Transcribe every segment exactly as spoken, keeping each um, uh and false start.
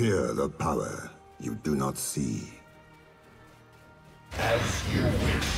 Fear the power you do not see. As you wish.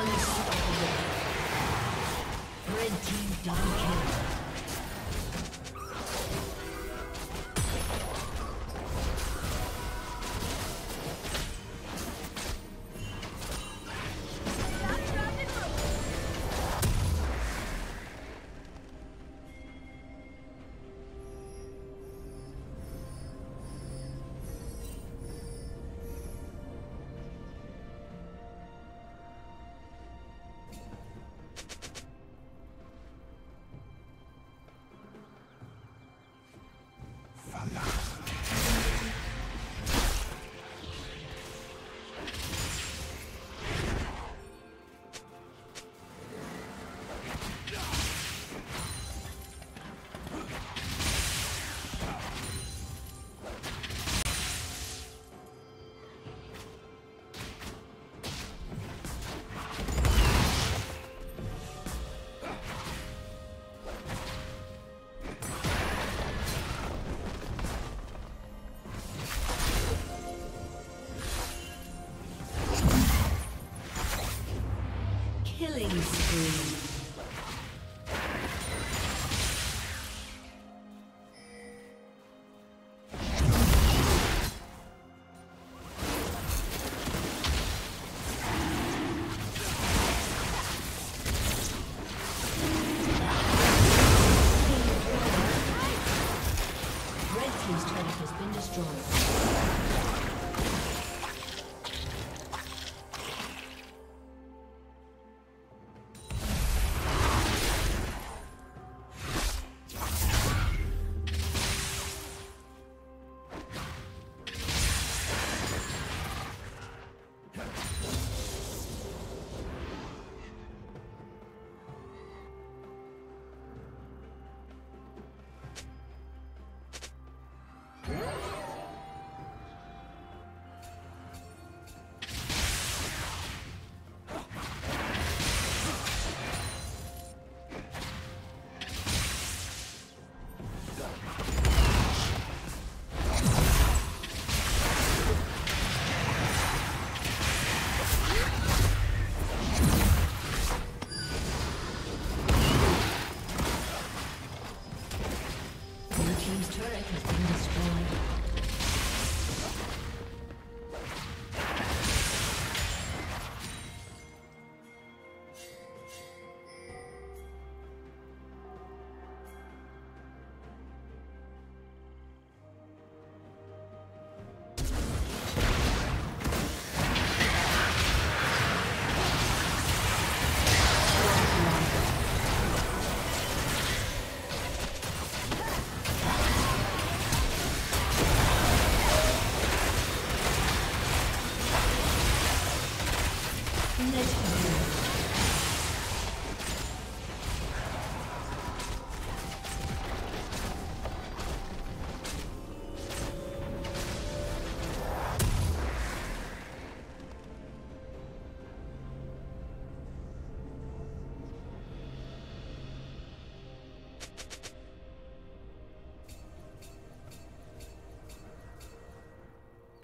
Unstoppable. Red team double kill. Killing spree.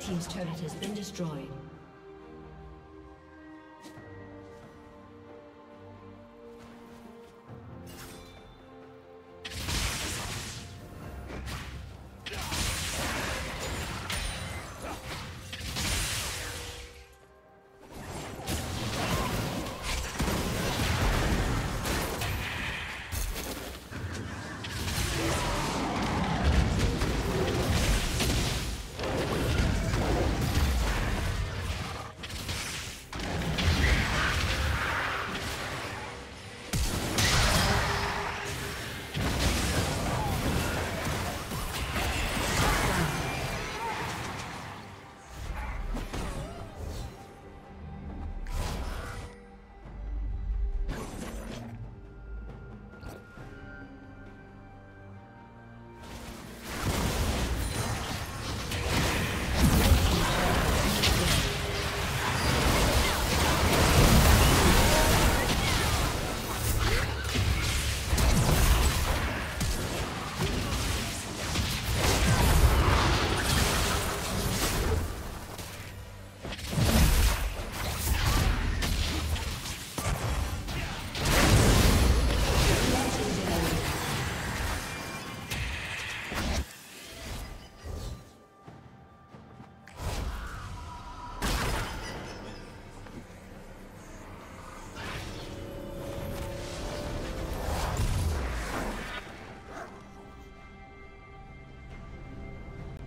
Team's turret has been destroyed.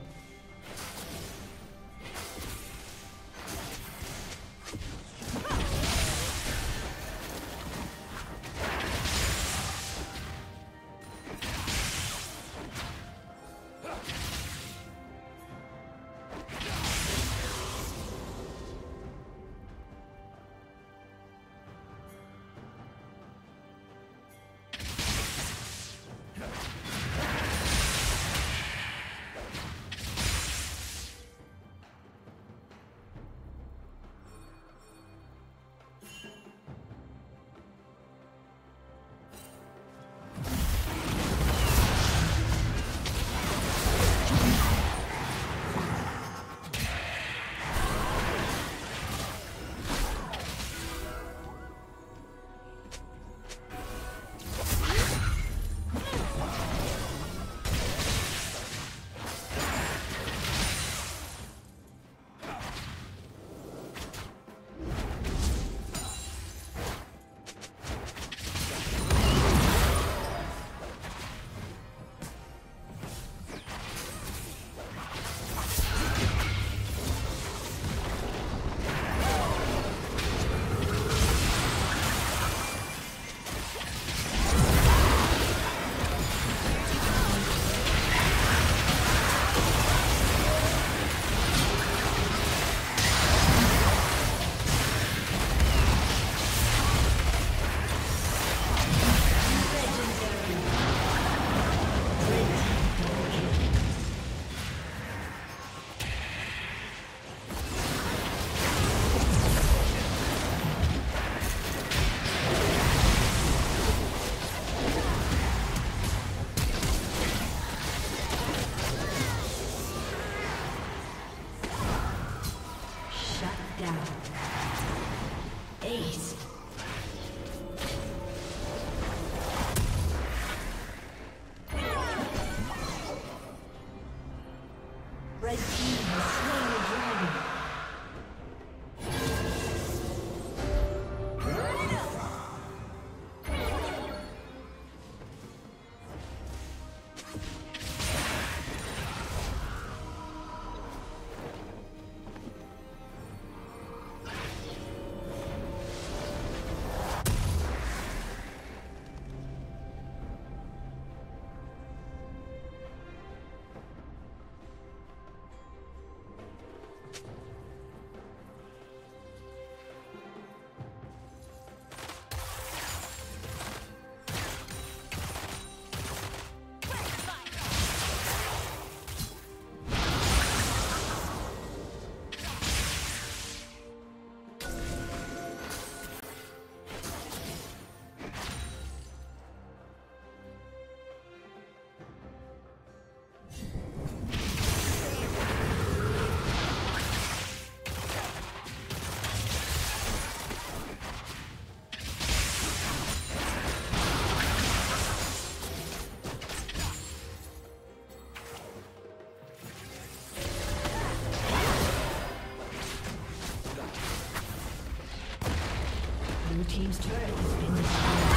Blue Team's turret has been destroyed.